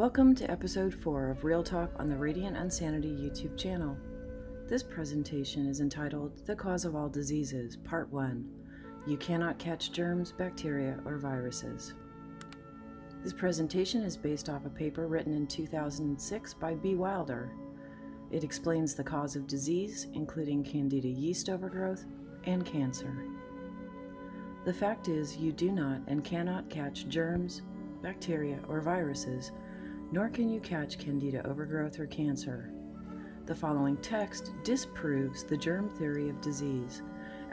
Welcome to episode 4 of Real Talk on the Radiant Unsanity YouTube channel. This presentation is entitled The Cause of All Diseases, Part 1. You cannot catch germs, bacteria, or viruses. This presentation is based off a paper written in 2006 by B. Wilder. It explains the cause of disease, including candida yeast overgrowth and cancer. The fact is, you do not and cannot catch germs, bacteria, or viruses, nor can you catch candida overgrowth or cancer. The following text disproves the germ theory of disease,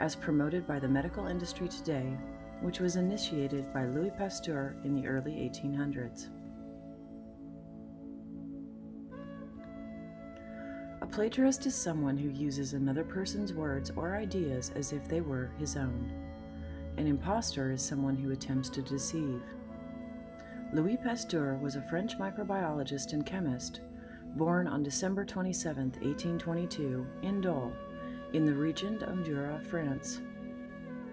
as promoted by the medical industry today, which was initiated by Louis Pasteur in the early 1800s. A plagiarist is someone who uses another person's words or ideas as if they were his own. An imposter is someone who attempts to deceive. Louis Pasteur was a French microbiologist and chemist, born on December 27, 1822, in Dole, in the region of Jura, France.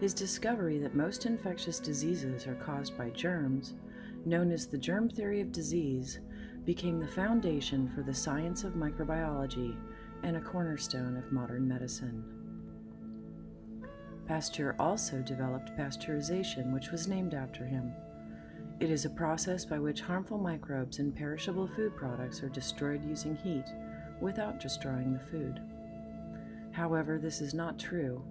His discovery that most infectious diseases are caused by germs, known as the germ theory of disease, became the foundation for the science of microbiology and a cornerstone of modern medicine. Pasteur also developed pasteurization, which was named after him. It is a process by which harmful microbes in perishable food products are destroyed using heat without destroying the food. However, this is not true.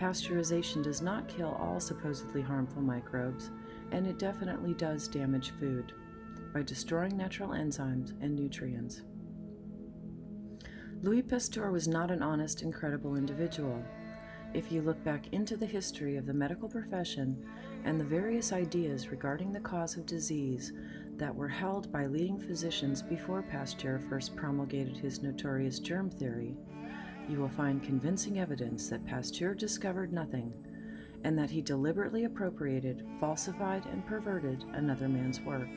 Pasteurization does not kill all supposedly harmful microbes, and it definitely does damage food by destroying natural enzymes and nutrients. Louis Pasteur was not an honest and credible individual. If you look back into the history of the medical profession and the various ideas regarding the cause of disease that were held by leading physicians before Pasteur first promulgated his notorious germ theory, you will find convincing evidence that Pasteur discovered nothing and that he deliberately appropriated, falsified, and perverted another man's work.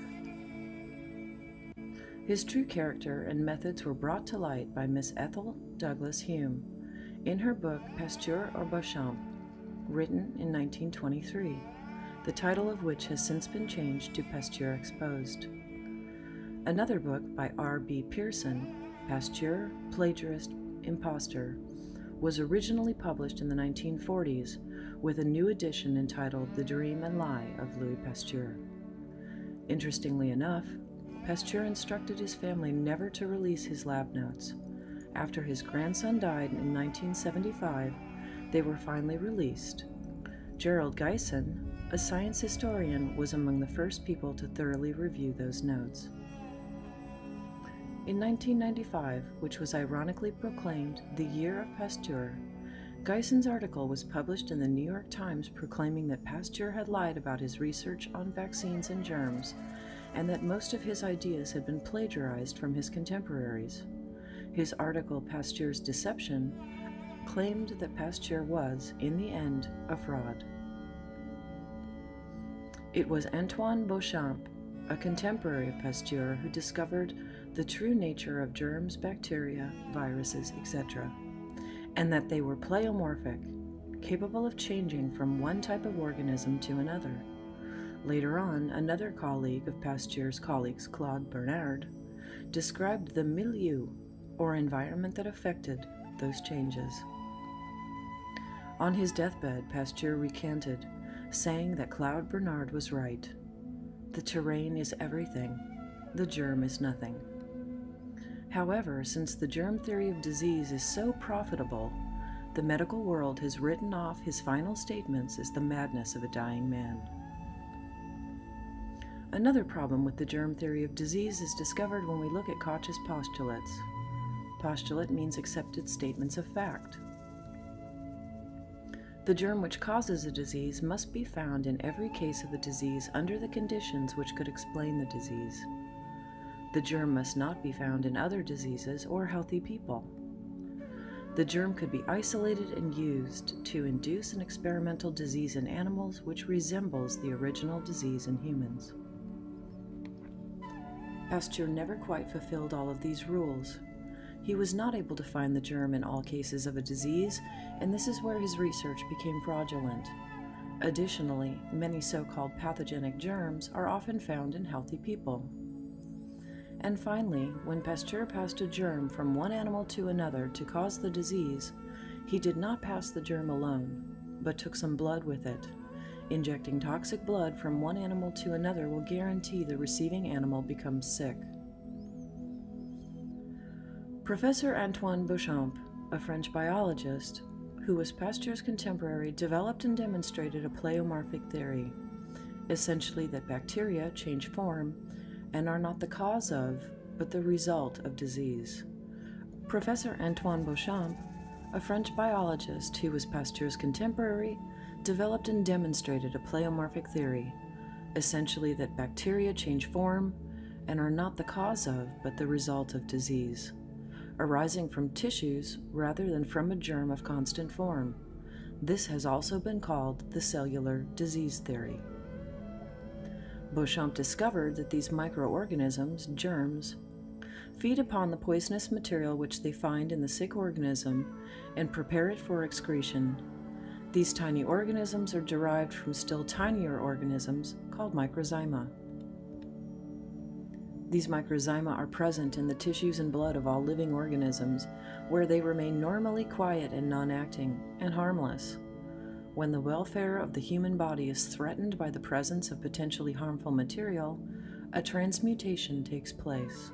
His true character and methods were brought to light by Miss Ethel Douglas Hume in her book Pasteur or Bechamp, written in 1923, the title of which has since been changed to Pasteur Exposed. Another book by R.B. Pearson, Pasteur, Plagiarist, Imposter, was originally published in the 1940s with a new edition entitled The Dream and Lie of Louis Pasteur. Interestingly enough, Pasteur instructed his family never to release his lab notes. After his grandson died in 1975, they were finally released. Gerald Geison, a science historian, was among the first people to thoroughly review those notes. In 1995, which was ironically proclaimed the Year of Pasteur, Geison's article was published in the New York Times proclaiming that Pasteur had lied about his research on vaccines and germs, and that most of his ideas had been plagiarized from his contemporaries. His article, Pasteur's Deception, claimed that Pasteur was, in the end, a fraud. It was Antoine Bechamp, a contemporary of Pasteur, who discovered the true nature of germs, bacteria, viruses, etc., and that they were pleomorphic, capable of changing from one type of organism to another. Later on, another colleague of Pasteur's colleagues, Claude Bernard, described the milieu, or environment that affected those changes. On his deathbed, Pasteur recanted, saying that Claude Bernard was right. The terrain is everything, the germ is nothing. However, since the germ theory of disease is so profitable, the medical world has written off his final statements as the madness of a dying man. Another problem with the germ theory of disease is discovered when we look at Koch's postulates. Postulate means accepted statements of fact. The germ which causes a disease must be found in every case of a disease under the conditions which could explain the disease. The germ must not be found in other diseases or healthy people. The germ could be isolated and used to induce an experimental disease in animals which resembles the original disease in humans. Pasteur never quite fulfilled all of these rules. He was not able to find the germ in all cases of a disease, and this is where his research became fraudulent. Additionally, many so-called pathogenic germs are often found in healthy people. And finally, when Pasteur passed a germ from one animal to another to cause the disease, he did not pass the germ alone, but took some blood with it. Injecting toxic blood from one animal to another will guarantee the receiving animal becomes sick. Professor Antoine Bechamp, a French biologist, who was Pasteur's contemporary, developed and demonstrated a pleomorphic theory, essentially that bacteria change form and are not the cause of, but the result of disease. Professor Antoine Bechamp, a French biologist who was Pasteur's contemporary, developed and demonstrated a pleomorphic theory, essentially that bacteria change form and are not the cause of, but the result of disease, arising from tissues rather than from a germ of constant form. This has also been called the cellular disease theory. Beauchamp discovered that these microorganisms, germs, feed upon the poisonous material which they find in the sick organism and prepare it for excretion. These tiny organisms are derived from still tinier organisms called microzyma. These microzyma are present in the tissues and blood of all living organisms, where they remain normally quiet and non-acting, and harmless. When the welfare of the human body is threatened by the presence of potentially harmful material, a transmutation takes place.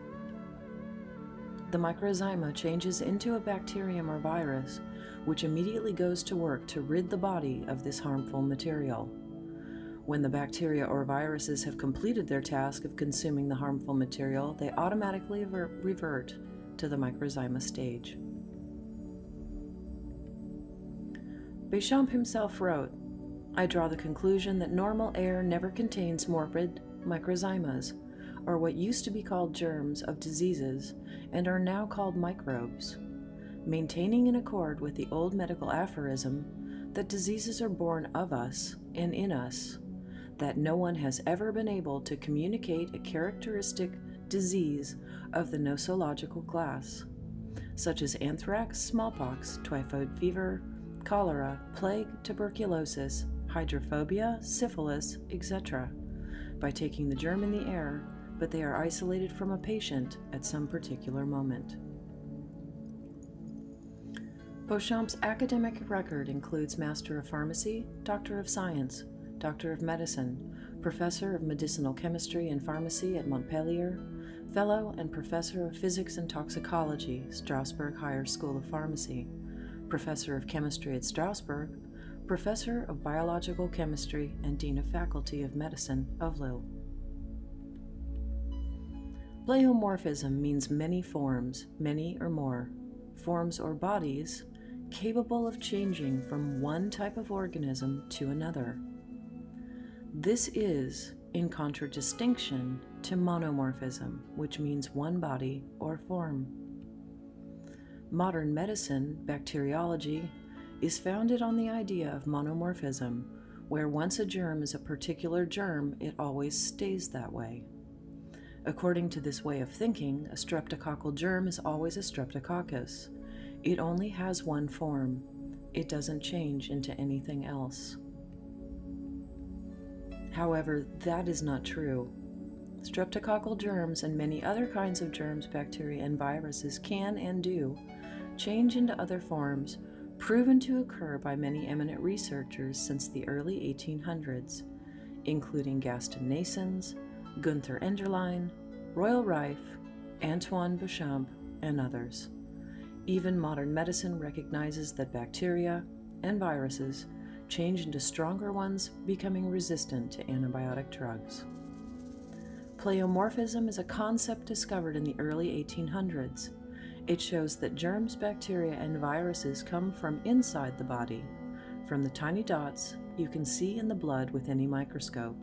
The microzyma changes into a bacterium or virus, which immediately goes to work to rid the body of this harmful material. When the bacteria or viruses have completed their task of consuming the harmful material, they automatically revert to the microzyma stage. Bechamp himself wrote, "I draw the conclusion that normal air never contains morbid microzymas, or what used to be called germs of diseases, and are now called microbes, maintaining in accord with the old medical aphorism that diseases are born of us and in us, that no one has ever been able to communicate a characteristic disease of the nosological class, such as anthrax, smallpox, typhoid fever, cholera, plague, tuberculosis, hydrophobia, syphilis, etc., by taking the germ in the air, but they are isolated from a patient at some particular moment." Beauchamp's academic record includes Master of Pharmacy, Doctor of Science, Doctor of Medicine, Professor of Medicinal Chemistry and Pharmacy at Montpellier, Fellow and Professor of Physics and Toxicology, Strasbourg Higher School of Pharmacy, Professor of Chemistry at Strasbourg, Professor of Biological Chemistry and Dean of Faculty of Medicine of Lille. Pleomorphism means many forms, many or more, forms or bodies capable of changing from one type of organism to another. This is in contradistinction to monomorphism, which means one body or form. Modern medicine, bacteriology, is founded on the idea of monomorphism, where once a germ is a particular germ, it always stays that way. According to this way of thinking, a streptococcal germ is always a streptococcus. It only has one form. It doesn't change into anything else. However, that is not true. Streptococcal germs and many other kinds of germs, bacteria, and viruses can and do change into other forms, proven to occur by many eminent researchers since the early 1800s, including Gaston Naessens, Gunther Enderlein, Royal Rife, Antoine Bechamp, and others. Even modern medicine recognizes that bacteria and viruses change into stronger ones, becoming resistant to antibiotic drugs. Pleomorphism is a concept discovered in the early 1800s. It shows that germs, bacteria, and viruses come from inside the body, from the tiny dots you can see in the blood with any microscope.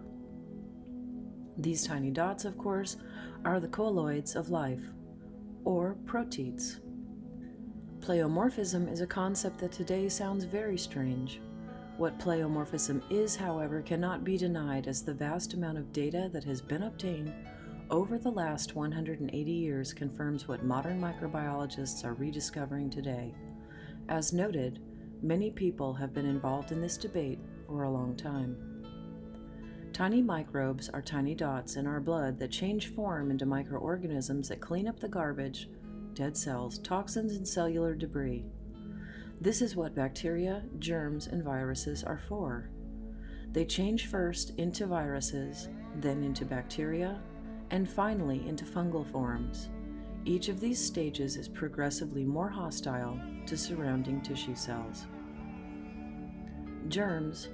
These tiny dots, of course, are the colloids of life, or proteids. Pleomorphism is a concept that today sounds very strange. What pleomorphism is, however, cannot be denied, as the vast amount of data that has been obtained over the last 180 years confirms what modern microbiologists are rediscovering today. As noted, many people have been involved in this debate for a long time. Tiny microbes are tiny dots in our blood that change form into microorganisms that clean up the garbage, dead cells, toxins, and cellular debris. This is what bacteria, germs, and viruses are for. They change first into viruses, then into bacteria, and finally into fungal forms. Each of these stages is progressively more hostile to surrounding tissue cells. Germs,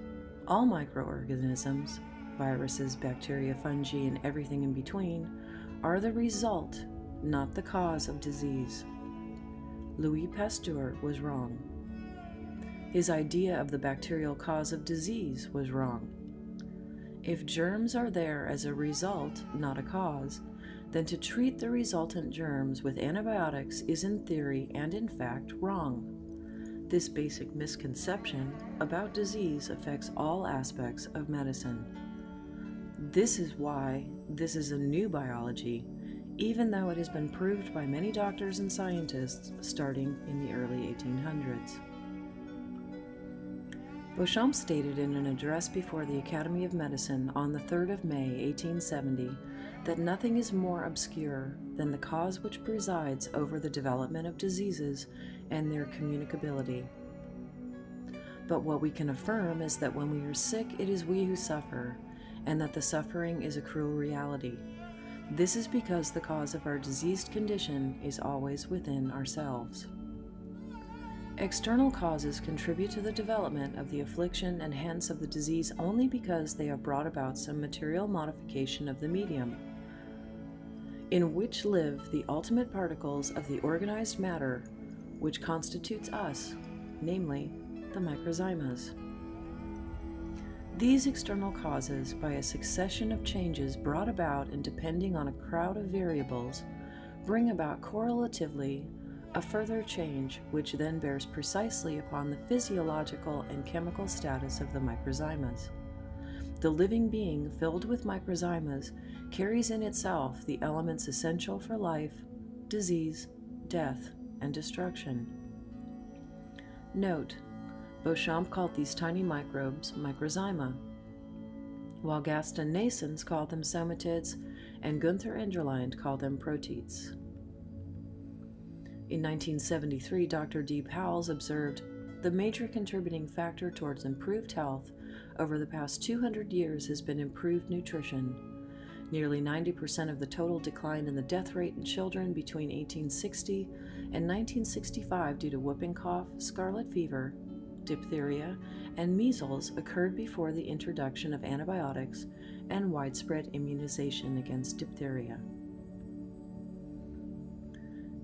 all microorganisms, viruses, bacteria, fungi, and everything in between, are the result, not the cause of disease. Louis Pasteur was wrong. His idea of the bacterial cause of disease was wrong. If germs are there as a result, not a cause, then to treat the resultant germs with antibiotics is in theory and in fact wrong. This basic misconception about disease affects all aspects of medicine. This is why this is a new biology, even though it has been proved by many doctors and scientists starting in the early 1800s. Beauchamp stated in an address before the Academy of Medicine on the 3rd of May, 1870, that nothing is more obscure than the cause which presides over the development of diseases and their communicability. But what we can affirm is that when we are sick, it is we who suffer, and that the suffering is a cruel reality. This is because the cause of our diseased condition is always within ourselves. External causes contribute to the development of the affliction and hence of the disease only because they have brought about some material modification of the medium, in which live the ultimate particles of the organized matter which constitutes us, namely, the microzymas. These external causes, by a succession of changes brought about and depending on a crowd of variables, bring about correlatively a further change which then bears precisely upon the physiological and chemical status of the microzymas. The living being filled with microzymas carries in itself the elements essential for life, disease, death, and destruction. Note, Beauchamp called these tiny microbes microzyma, while Gaston Naessens called them somatids and Gunther Enderlein called them proteids. In 1973, Dr. D. Powles observed, "The major contributing factor towards improved health over the past 200 years has been improved nutrition. Nearly 90% of the total decline in the death rate in children between 1860 and 1965 due to whooping cough, scarlet fever, diphtheria, and measles occurred before the introduction of antibiotics and widespread immunization against diphtheria."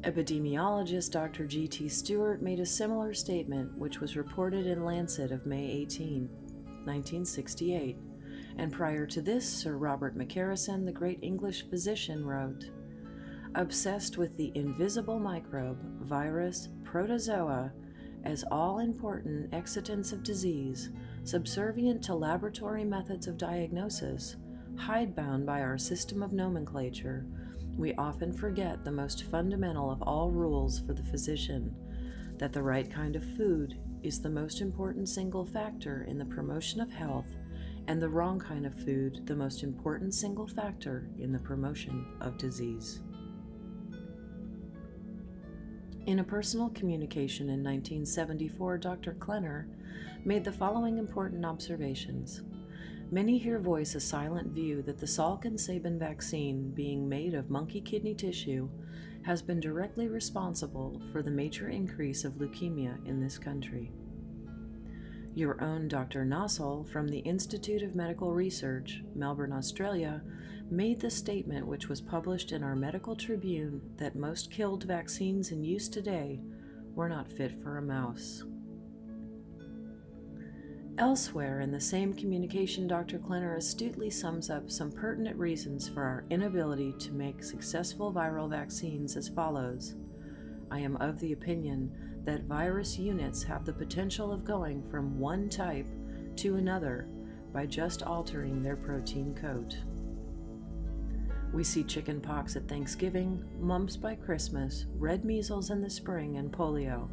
Epidemiologist Dr. G.T. Stewart made a similar statement, which was reported in Lancet of May 18, 1968, and prior to this, Sir Robert McCarrison, the great English physician, wrote, "Obsessed with the invisible microbe, virus, protozoa, as all-important excitants of disease, subservient to laboratory methods of diagnosis, hidebound by our system of nomenclature, we often forget the most fundamental of all rules for the physician, that the right kind of food is the most important single factor in the promotion of health, and the wrong kind of food the most important single factor in the promotion of disease." In a personal communication in 1974, Dr. Klenner made the following important observations. "Many here voice a silent view that the Salk and Sabin vaccine, being made of monkey kidney tissue, has been directly responsible for the major increase of leukemia in this country. Your own Dr. Nossel, from the Institute of Medical Research, Melbourne, Australia, made the statement which was published in our Medical Tribune that most killed vaccines in use today were not fit for a mouse." Elsewhere in the same communication, Dr. Klenner astutely sums up some pertinent reasons for our inability to make successful viral vaccines as follows. "I am of the opinion that virus units have the potential of going from one type to another by just altering their protein coat. We see chickenpox at Thanksgiving, mumps by Christmas, red measles in the spring, and polio.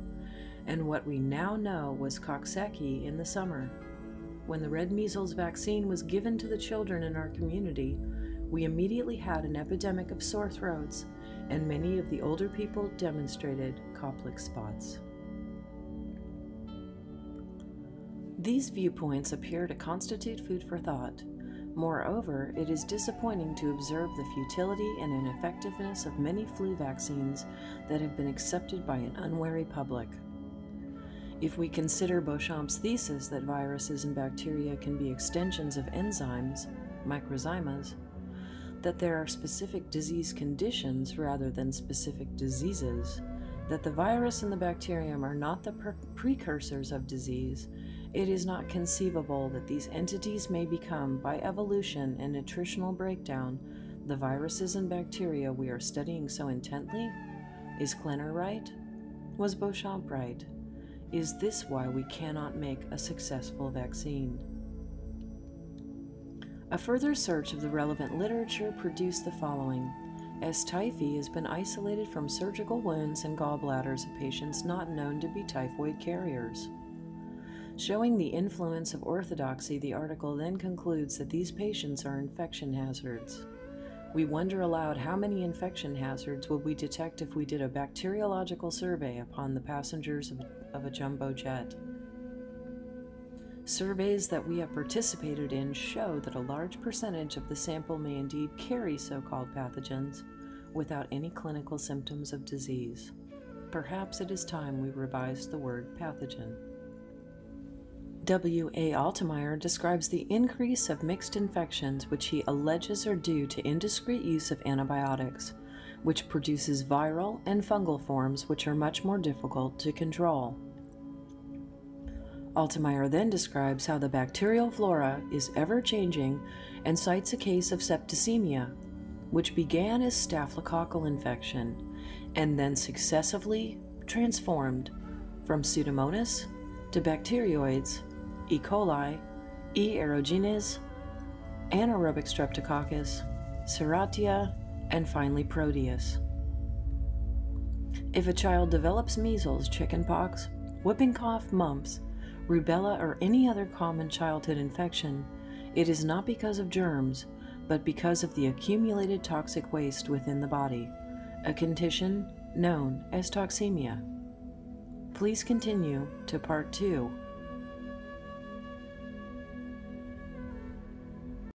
And what we now know was Coxsackie in the summer. when the red measles vaccine was given to the children in our community, we immediately had an epidemic of sore throats, and many of the older people demonstrated coplic spots. These viewpoints appear to constitute food for thought. Moreover, it is disappointing to observe the futility and ineffectiveness of many flu vaccines that have been accepted by an unwary public. If we consider Beauchamp's thesis that viruses and bacteria can be extensions of enzymes, microzymas, that there are specific disease conditions rather than specific diseases, that the virus and the bacterium are not the precursors of disease, it is not conceivable that these entities may become, by evolution and nutritional breakdown, the viruses and bacteria we are studying so intently? Is Klenner right? Was Beauchamp right? Is this why we cannot make a successful vaccine? A further search of the relevant literature produced the following. S. typhi has been isolated from surgical wounds and gallbladders of patients not known to be typhoid carriers. Showing the influence of orthodoxy, the article then concludes that these patients are infection hazards. We wonder aloud how many infection hazards would we detect if we did a bacteriological survey upon the passengers of a jumbo jet. Surveys that we have participated in show that a large percentage of the sample may indeed carry so-called pathogens without any clinical symptoms of disease. Perhaps it is time we revised the word pathogen. W. A. Altemeier describes the increase of mixed infections which he alleges are due to indiscreet use of antibiotics, which produces viral and fungal forms which are much more difficult to control. Altemeier then describes how the bacterial flora is ever-changing and cites a case of septicemia, which began as staphylococcal infection and then successively transformed from Pseudomonas to bacterioids, E. coli, E. aerogenes, anaerobic streptococcus, Serratia, and finally Proteus. If a child develops measles, chickenpox, whooping cough, mumps, rubella, or any other common childhood infection, it is not because of germs, but because of the accumulated toxic waste within the body, a condition known as toxemia. Please continue to Part 2.